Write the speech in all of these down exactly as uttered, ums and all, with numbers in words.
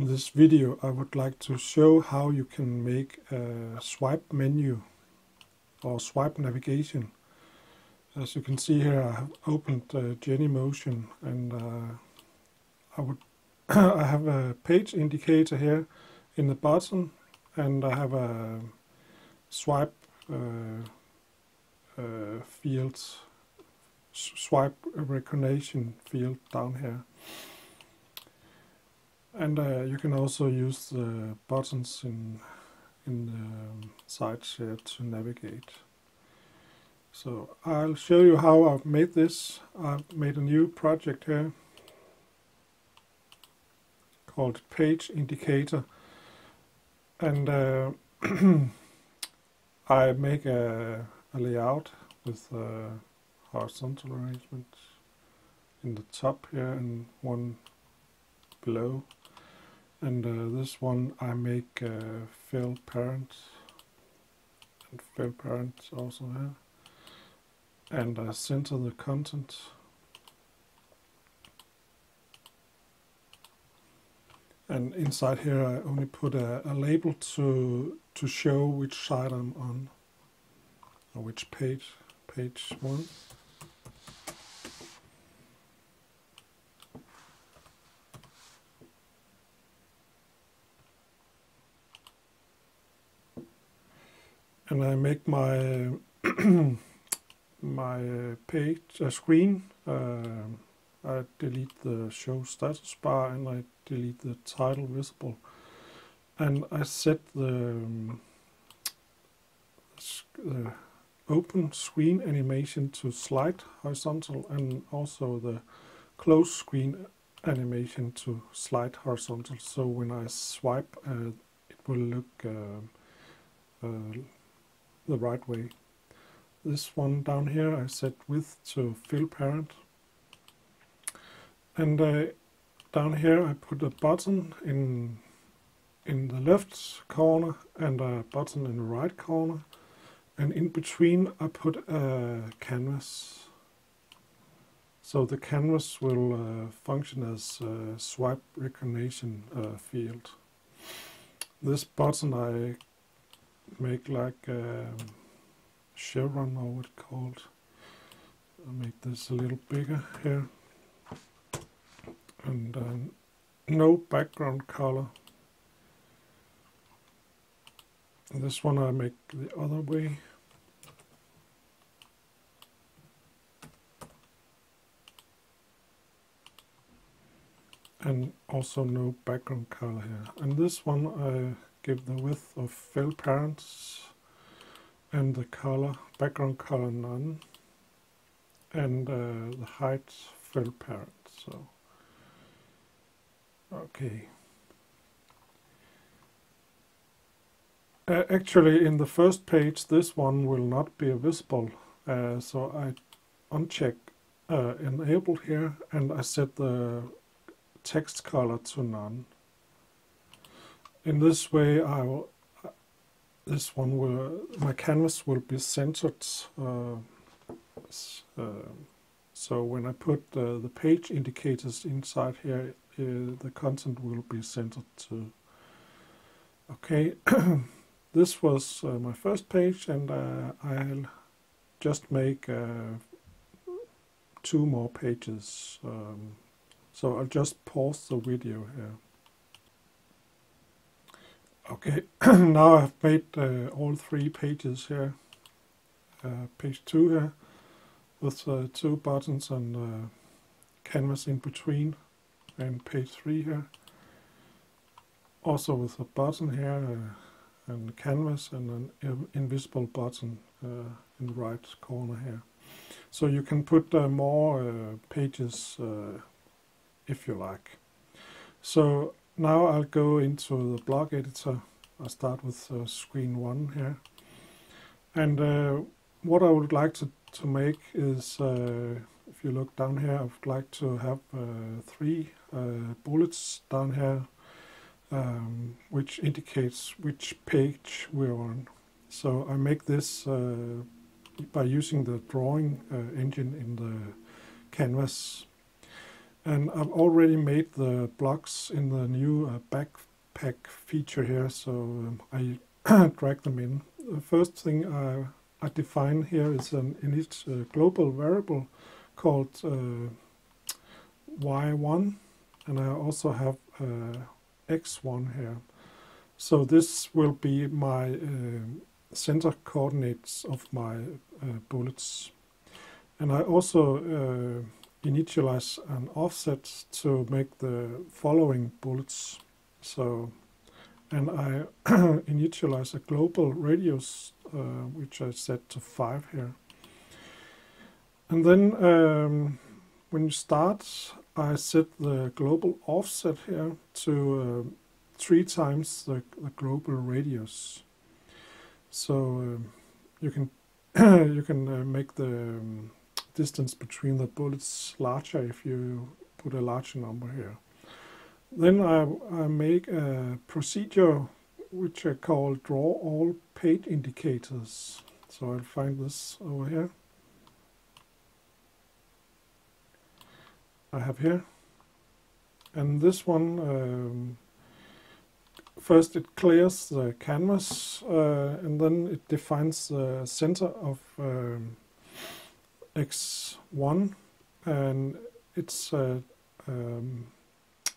In this video I would like to show how you can make a swipe menu or swipe navigation. As you can see here, I have opened uh, Genymotion, and uh, I would I have a page indicator here in the bottom, and I have a swipe uh, uh, field, swipe recognition field down here. And uh, you can also use the buttons in, in the sides here to navigate. So I'll show you how I've made this. I've made a new project here called Page Indicator, and uh, I make a, a layout with a horizontal arrangement in the top here and one below. And uh, this one I make uh, fill parent and fill parent also here, and I center the content, and inside here I only put a, a label to to show which side I'm on or which page, page one. And I make my my page uh, screen. Uh, I delete the show status bar and I delete the title visible. And I set the, um, the open screen animation to slide horizontal, and also the close screen animation to slide horizontal. So when I swipe, uh, it will look Uh, uh, the right way. This one down here I set width to fill parent, and uh, down here I put a button in in the left corner and a button in the right corner, and in between I put a canvas, so the canvas will uh, function as a swipe recognition uh, field. This button I make like a chevron, or what it's called. I'll make this a little bigger here, and um, no background color. This one I make the other way, and also no background color here. And this one I give the width of fill parents and the color, background color none, and uh, the height fill parents. So okay, uh, actually in the first page this one will not be visible, uh, so I uncheck uh, enable here, and I set the text color to none. In this way, I will, this one will, my canvas will be centered. Uh, uh, so when I put uh, the page indicators inside here, uh, the content will be centered too. Okay, this was uh, my first page, and uh, I'll just make uh, two more pages. Um, so I'll just pause the video here. Okay, now I've made uh, all three pages here. Uh, page two here with uh, two buttons and uh, canvas in between, and page three here also with a button here uh, and canvas and an invisible button uh, in the right corner here. So you can put uh, more uh, pages uh, if you like. So now I'll go into the block editor. I'll start with uh, screen one here. And uh, what I would like to, to make is, uh, if you look down here, I would like to have uh, three uh, bullets down here, um, which indicates which page we're on. So I make this uh, by using the drawing uh, engine in the canvas. And I've already made the blocks in the new uh, backpack feature here, so um, I drag them in. The first thing I, I define here is an init uh, global variable called uh, y one, and I also have uh, x one here. So this will be my uh, center coordinates of my uh, bullets. And I also uh, initialize an offset to make the following bullets. So, and I initialize a global radius, uh, which I set to five here. And then um, when you start, I set the global offset here to uh, three times the, the global radius. So uh, you can you can uh, make the um, distance between the bullets larger if you put a larger number here. Then I, I make a procedure which I call draw all page indicators. So I'll find this over here. I have here, and this one. Um, First it clears the canvas, uh, and then it defines the center of um, x one, and it's uh, um,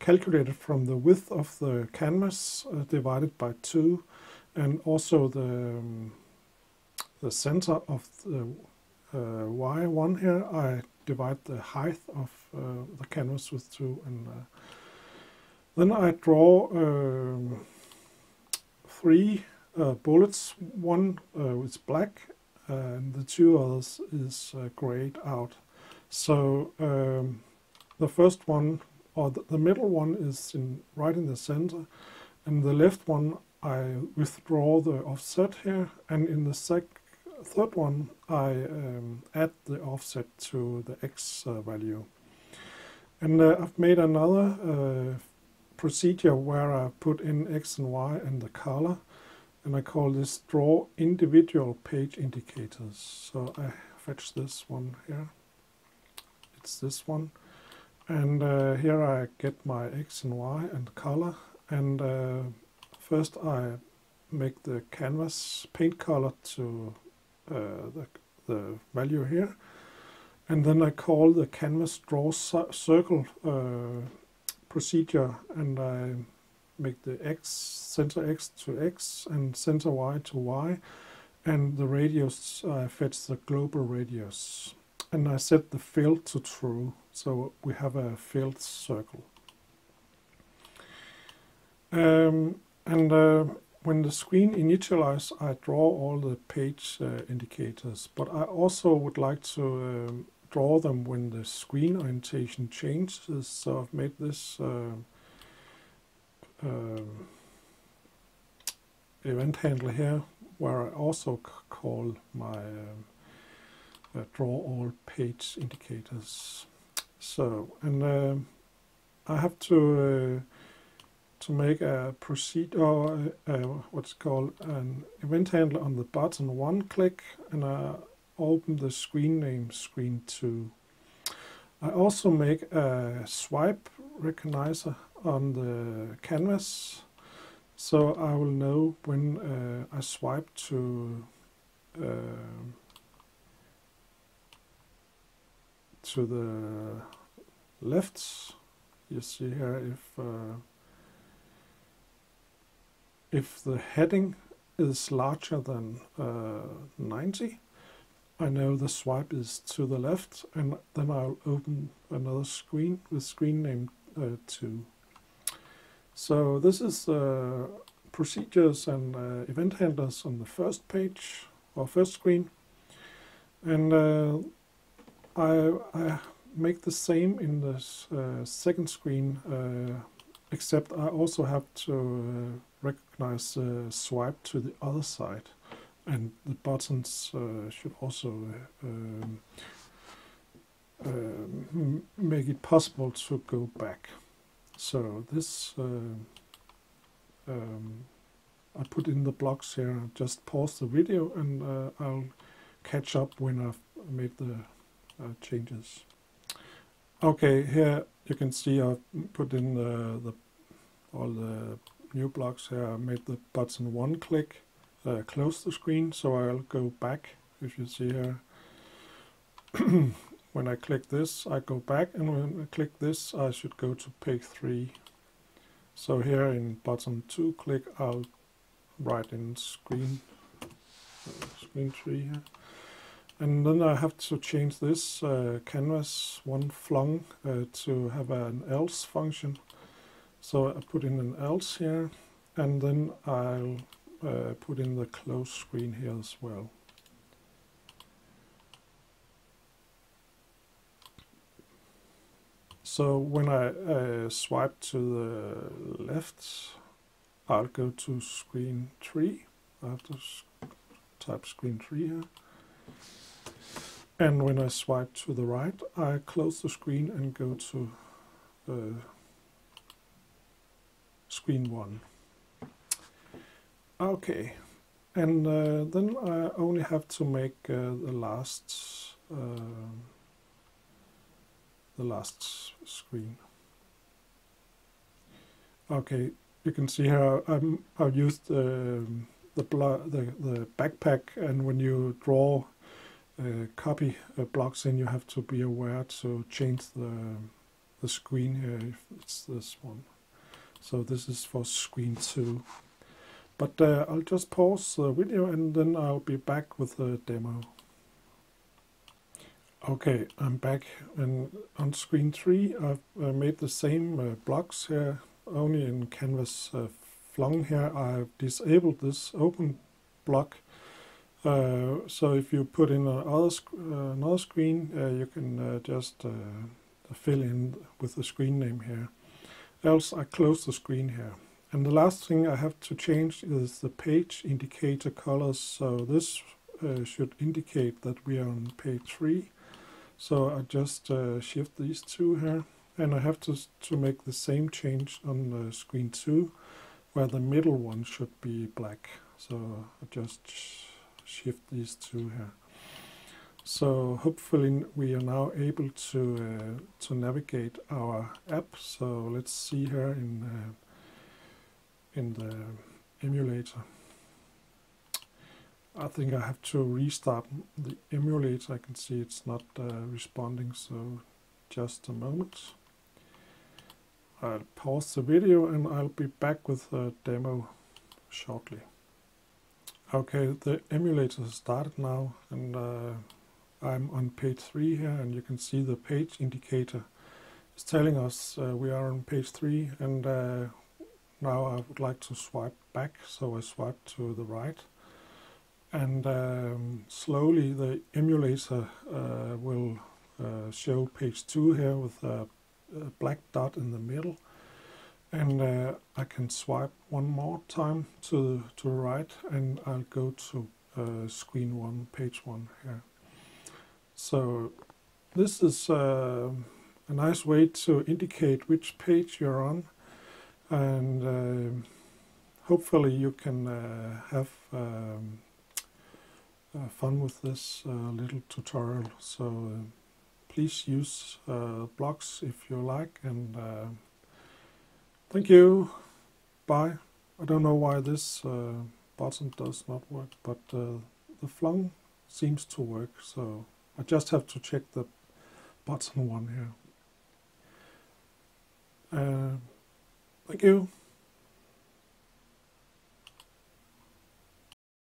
calculated from the width of the canvas uh, divided by two, and also the, um, the center of the uh, y one here, I divide the height of uh, the canvas with two, and uh, then I draw um, three uh, bullets. One uh, is black, uh, and the two others is uh, grayed out. So um, the first one, or the, the middle one, is in right in the center, and the left one I withdraw the offset here, and in the sec third one I um, add the offset to the x uh, value. And uh, I've made another Uh, procedure where I put in X and Y and the color, and I call this draw individual page indicators. So I fetch this one here, it's this one, and uh, here I get my X and Y and color, and uh, first I make the canvas paint color to uh, the, the value here, and then I call the canvas draw circle uh, procedure, and I make the x, center x to x, and center y to y, and the radius, I uh, fetch the global radius, and I set the fill to true, so we have a filled circle. Um, and uh, when the screen initializes, I draw all the page uh, indicators, but I also would like to um, draw them when the screen orientation changes. So I've made this uh, uh, event handler here, where I also call my uh, uh, draw all page indicators. So, and uh, I have to uh, to make a procedure, or uh, uh, what's called an event handler on the button one click, and I open the screen name screen two. I also make a swipe recognizer on the canvas, so I will know when uh, I swipe to uh, to the left. You see here if uh, if the heading is larger than uh, ninety. I know the swipe is to the left, and then I'll open another screen with screen name uh, two. So this is uh, procedures and uh, event handlers on the first page or first screen, and uh, I, I make the same in this uh, second screen, uh, except I also have to uh, recognize the uh, swipe to the other side. And the buttons uh, should also uh, um, uh, m make it possible to go back. So this, uh, um, I put in the blocks here, I'll just pause the video, and uh, I'll catch up when I've made the uh, changes. Okay, here You can see I've put in the, the all the new blocks here. I made the button one click uh, close the screen, so I'll go back. If you see here, when I click this, I go back, and when I click this, I should go to page three. So here in button two click, I'll write in screen uh, screen three here. And then I have to change this uh, canvas one flung uh, to have an else function. So I put in an else here, and then I'll uh, put in the close screen here as well. So when I uh, swipe to the left, I'll go to screen three. I have to type screen three here. And when I swipe to the right, I close the screen and go to uh, screen one. Okay, and uh, then I only have to make uh, the last uh, the last screen. Okay, you can see how I'm, I've used uh, the, the the backpack, and when you draw Uh, copy uh, blocks in, you have to be aware to change the, the screen here if it's this one. So this is for screen two. But uh, I'll just pause the video and then I'll be back with the demo. Okay, I'm back, and on screen three I've uh, made the same uh, blocks here, only in canvas uh, flung here. I've disabled this open block. Uh, so if you put in another, sc uh, another screen, uh, you can uh, just uh, fill in with the screen name here. Else I close the screen here. And the last thing I have to change is the page indicator colors. So this uh, should indicate that we are on page three. So I just uh, shift these two here, and I have to, to make the same change on uh, screen two, where the middle one should be black. So I just shift these two here. So hopefully we are now able to uh, to navigate our app. So let's see here in uh, in the emulator. I think I have to restart the emulator. I can see it's not uh, responding. So just a moment. I'll pause the video and I'll be back with a demo shortly. Okay, the emulator has started now, and uh, I'm on page three here, and you can see the page indicator is telling us uh, we are on page three, and uh, now I would like to swipe back, so I swipe to the right, and um, slowly the emulator uh, will uh, show page two here with a, a black dot in the middle. And uh, I can swipe one more time to to the right, and I'll go to uh, screen one, page one here. So this is uh, a nice way to indicate which page you're on, and uh, hopefully you can uh, have um, uh, fun with this uh, little tutorial. So uh, please use uh, blocks if you like, and uh, thank you. Bye. I don't know why this uh, button does not work, but uh, the flung seems to work, so I just have to check the button one here. Uh, thank you.